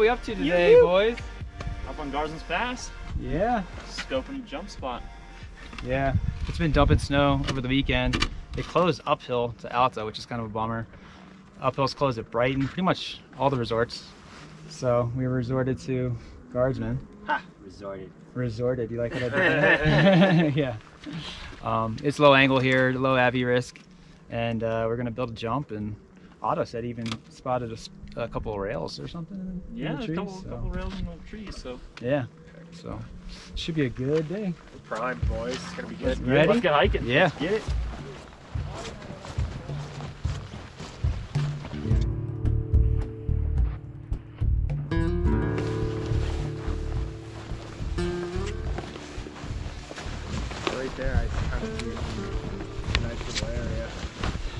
we up to today, boys? Up on Guardsman's Pass. Yeah. Scoping a jump spot. Yeah. It's been dumping snow over the weekend. They closed uphill to Alta, which is kind of a bummer. Uphill's closed at Brighton, pretty much all the resorts. So we resorted to Guardsman. Ha! Resorted. Resorted. You like what I did? Yeah. It's low angle here, low avy risk, and we're gonna build a jump. And Otto said even spotted a couple of rails or something. Yeah, in the trees, a couple rails in the trees. So yeah, so should be a good day. We're primed, boys. It's gonna be good. Ready? Let's get hiking. Yeah. Let's get it.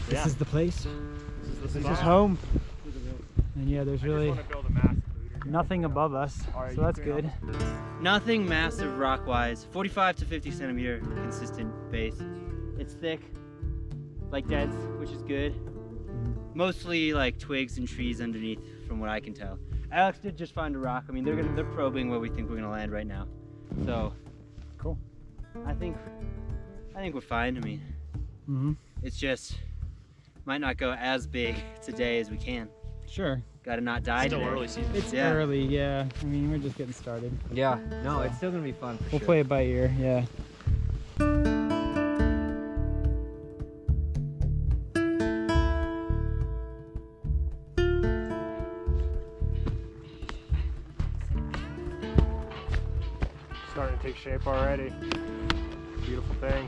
This is the place. This is home. And yeah, there's really nothing above us, so that's good. Nothing massive rock-wise. 45 to 50 centimeter consistent base. It's thick, like that's, which is good. Mostly like twigs and trees underneath, from what I can tell. Alex did just find a rock. I mean, they're probing where we think we're gonna land right now. So, cool. I think we're fine. I mean, it's just. Might not go as big today as we can. Sure. Gotta not die today. It's still early season. It's early, yeah. I mean, we're just getting started. Yeah. No, so it's still gonna be fun for sure. We'll play it by ear, yeah. Starting to take shape already. Beautiful thing.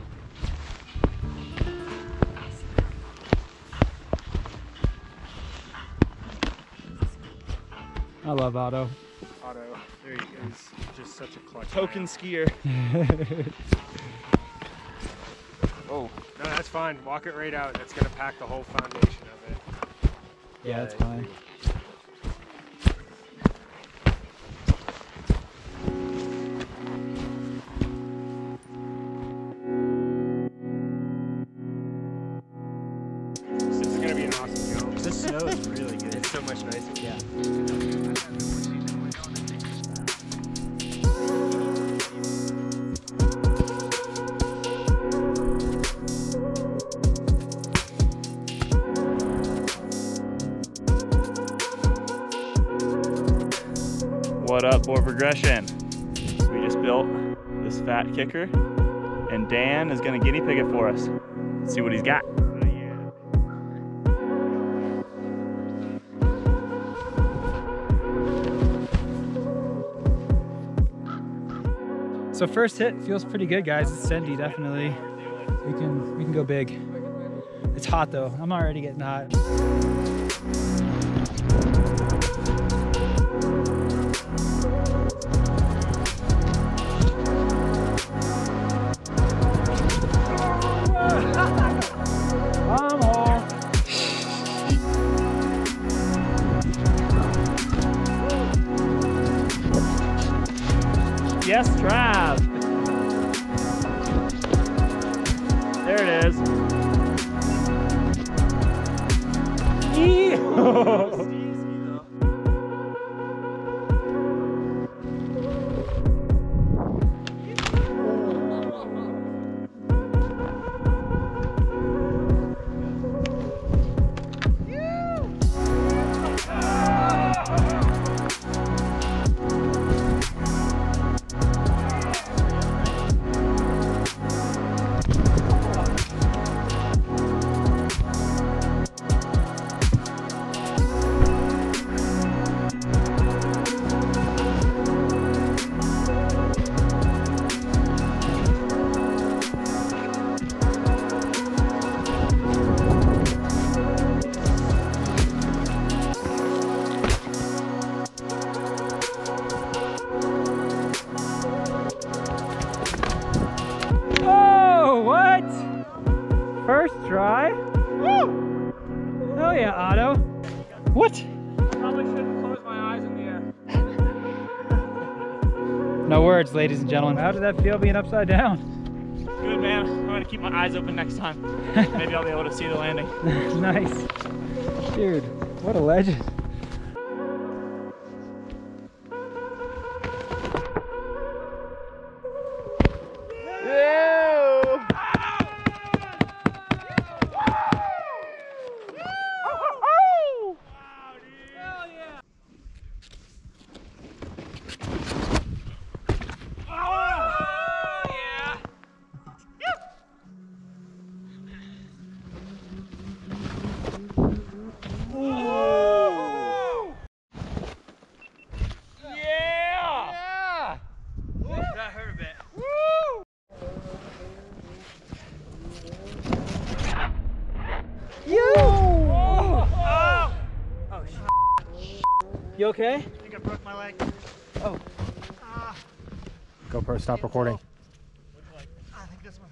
I love Otto. Otto, there he is. Just such a clutch. Token skier. Oh, no, that's fine. Walk it right out. That's gonna pack the whole foundation of it. Yeah, that's fine. This is gonna be an awesome go. This snow is really good. It's so much nicer. Yeah. What up, board progression? We just built this fat kicker, and Dan is gonna guinea pig it for us. Let's see what he's got. So first hit feels pretty good, guys. It's sendy, definitely. We can go big. It's hot though. I'm already getting hot. Yes, Trav. There it is. First try. Woo! Oh yeah, Otto. What? I probably shouldn't close my eyes in the air. No words, ladies and gentlemen. How did that feel being upside down? Good, man. I'm gonna keep my eyes open next time. Maybe I'll be able to see the landing. Nice. Dude, what a legend. You okay? I think I broke my leg. Oh. GoPro, stop recording. I think this one.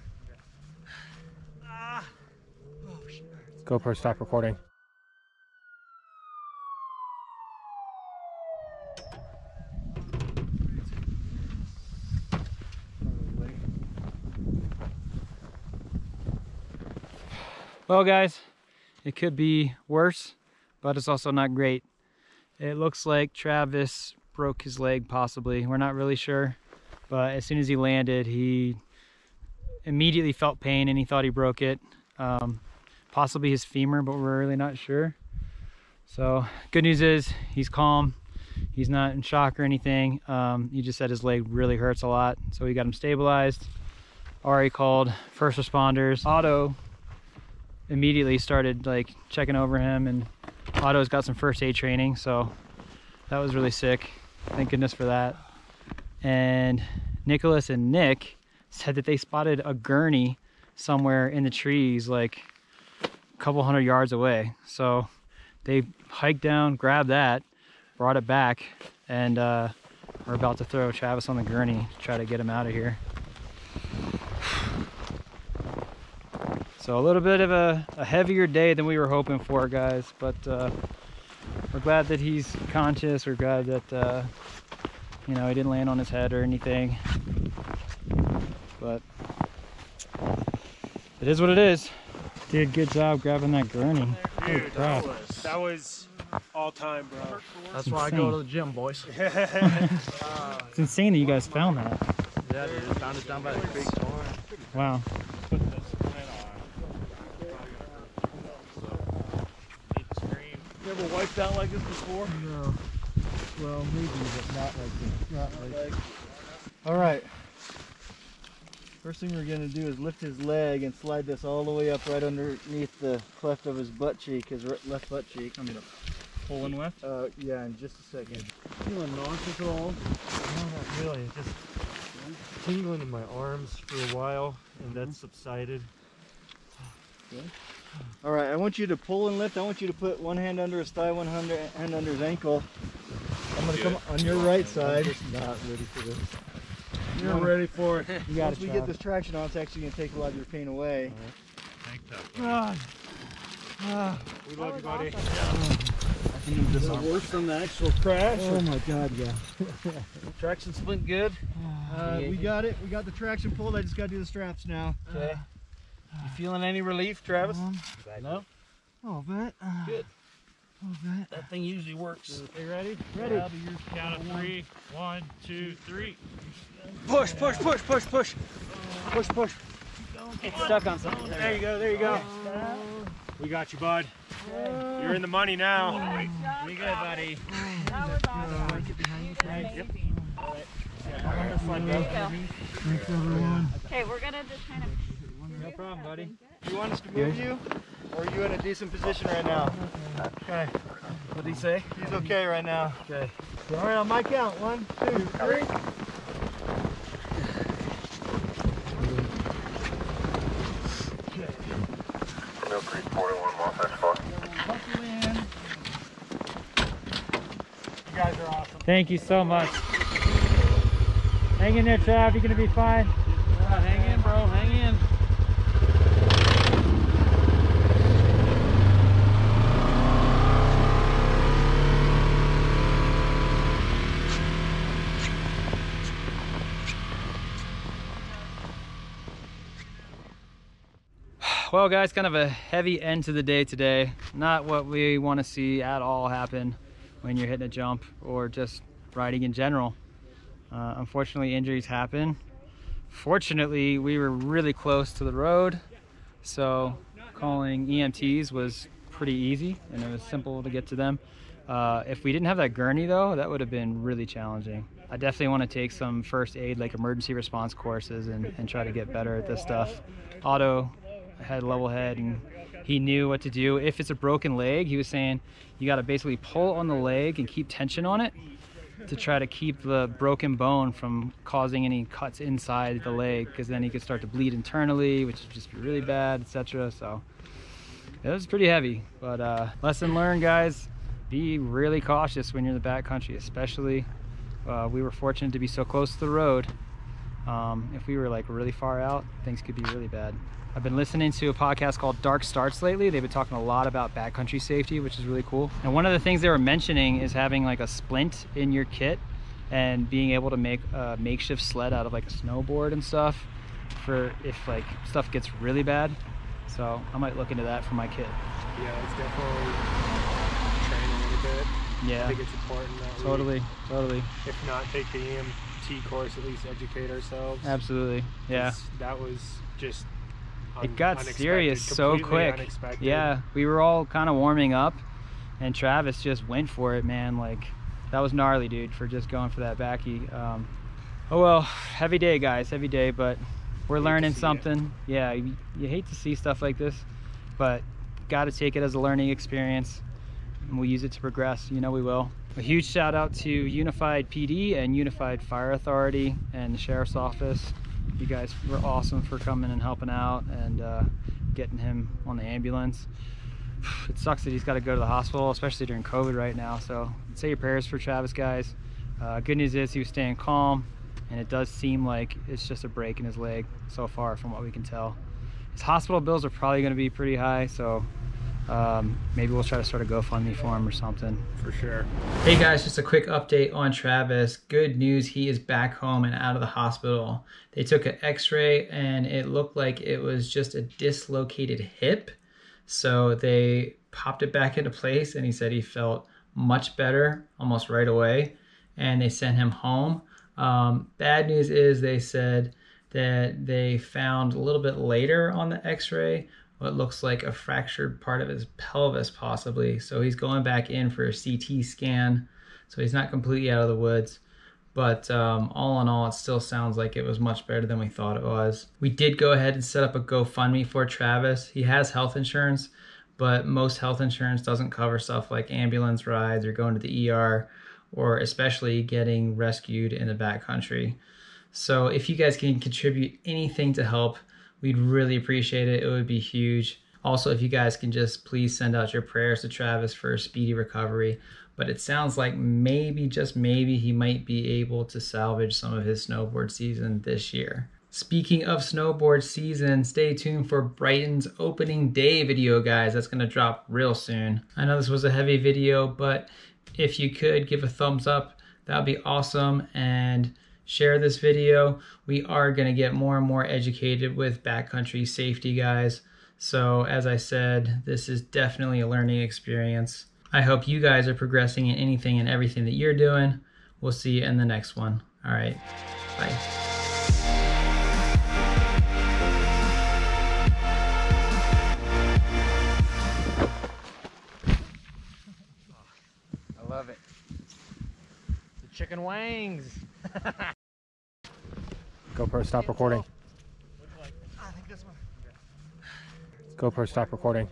Oh, shit. GoPro, stop recording. Well, guys, it could be worse, but it's also not great. It looks like Travis broke his leg, possibly. We're not really sure, but as soon as he landed, he immediately felt pain and he thought he broke it. Possibly his femur, but we're really not sure. So good news is he's calm. He's not in shock or anything. He just said his leg really hurts a lot, so we got him stabilized. Ari called first responders. Auto immediately started like checking over him, and Otto's got some first aid training, so that was really sick. Thank goodness for that. And Nicholas and Nick said that they spotted a gurney somewhere in the trees, like a couple hundred yards away. So they hiked down, grabbed that, brought it back, and we're about to throw Travis on the gurney to try to get him out of here. So a little bit of a heavier day than we were hoping for, guys, but we're glad that he's conscious. We're glad that, you know, he didn't land on his head or anything, but it is what it is. Dude, good job grabbing that gurney. Dude, that was all time, bro. That's why I go to the gym, boys. It's insane that you guys found that. Yeah, dude, found it down by the creek. Wow. Ever wiped out like this before? No. Well, maybe, but not like this. All right. First thing we're gonna do is lift his leg and slide this all the way up right underneath the cleft of his butt cheek, his left butt cheek. I'm gonna pull one left. Yeah, in just a second. Feeling nauseous at all? No, not really. Just tingling in my arms for a while, and that's subsided. Okay. All right, I want you to pull and lift. I want you to put one hand under his thigh, one hand under his ankle. I'm going to come on your right side. I'm just not ready for this. You're ready for it. You got it. Once we get this traction on, it's actually going to take a lot of your pain away. Right. We love you, buddy. Awesome. Yeah. I can move this arm. Worse than the actual crash. Oh, my God, yeah. Traction splint good. We got it. We got the traction pulled. I just got to do the straps now. Okay. You feeling any relief, Travis? No? A little bit. Good. A little bit. That thing usually works. Are you ready? Ready. Count of three. One, two, three. Push, push, push, push, push. Push, push. It's stuck on something. There you go, there you go. We got you, bud. You're in the money now. We good, buddy. That was awesome. Yep. All right. Thanks, everyone. Okay, we're going to just kind of... No problem, buddy. Do you want us to move you? Or are you in a decent position right now? Okay. What did he say? He's okay right now. Okay. All right, on my count. One, two, three. Mill Creek 41, Wasatch Front. Buckle in. You guys are awesome. Thank you so much. Hang in there, Trav. You're going to be fine. Hang in, bro. Hang in. Well, guys, kind of a heavy end to the day today. Not what we want to see at all happen when you're hitting a jump or just riding in general. Unfortunately, injuries happen. Fortunately, we were really close to the road, so calling EMTs was pretty easy and it was simple to get to them. If we didn't have that gurney, though, that would have been really challenging. I definitely want to take some first aid, like emergency response courses, and try to get better at this stuff. Auto had a level head and he knew what to do. If it's a broken leg, he was saying you got to basically pull on the leg and keep tension on it to try to keep the broken bone from causing any cuts inside the leg, because then he could start to bleed internally, which would just be really bad, etc. So it was pretty heavy, but lesson learned, guys. be really cautious when you're in the backcountry, especially we were fortunate to be so close to the road. If we were like really far out, things could be really bad. I've been listening to a podcast called Dark Starts lately. They've been talking a lot about backcountry safety, which is really cool. And one of the things they were mentioning is having like a splint in your kit and being able to make a makeshift sled out of like a snowboard and stuff for if like stuff gets really bad. So I might look into that for my kit. Yeah, it's definitely training a little bit. Yeah, I think it's important that totally. If not, take the EMT course, at least educate ourselves. Absolutely, yeah. That was just... It got serious so quick. Unexpected. Yeah, we were all kind of warming up and Travis just went for it, man. Like, that was gnarly, dude, for just going for that backy. Oh well, heavy day, guys, heavy day, but we're learning something. It. Yeah, you hate to see stuff like this, but got to take it as a learning experience and we'll use it to progress, you know we will. A huge shout out to Unified PD and Unified Fire Authority and the Sheriff's Office. You guys were awesome for coming and helping out and getting him on the ambulance. It sucks that he's got to go to the hospital, especially during COVID right now. So say your prayers for Travis, guys. Good news is he was staying calm, and it does seem like it's just a break in his leg so far from what we can tell. His hospital bills are probably going to be pretty high, so maybe we'll try to start a GoFundMe for him or something. For sure. Hey guys, just a quick update on Travis. Good news, he is back home and out of the hospital. They took an x-ray and it looked like it was just a dislocated hip. So they popped it back into place and he said he felt much better almost right away. And they sent him home. Bad news is they said that they found a little bit later on the x-ray what looks like a fractured part of his pelvis possibly. So he's going back in for a CT scan. So he's not completely out of the woods. But all in all, it still sounds like it was much better than we thought it was. We did go ahead and set up a GoFundMe for Travis. He has health insurance, but most health insurance doesn't cover stuff like ambulance rides or going to the ER or especially getting rescued in the backcountry. So if you guys can contribute anything to help, we'd really appreciate it. It would be huge. Also, if you guys can just please send out your prayers to Travis for a speedy recovery. But it sounds like maybe, just maybe, he might be able to salvage some of his snowboard season this year. Speaking of snowboard season, stay tuned for Brighton's opening day video, guys. That's going to drop real soon. I know this was a heavy video, but if you could give a thumbs up, that would be awesome. And share this video. We are going to get more and more educated with backcountry safety, guys. So as I said, this is definitely a learning experience. I hope you guys are progressing in anything and everything that you're doing. We'll see you in the next one. All right. Bye. I love it. The chicken wings. GoPro, stop recording. GoPro, stop recording.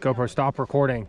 GoPro, stop recording.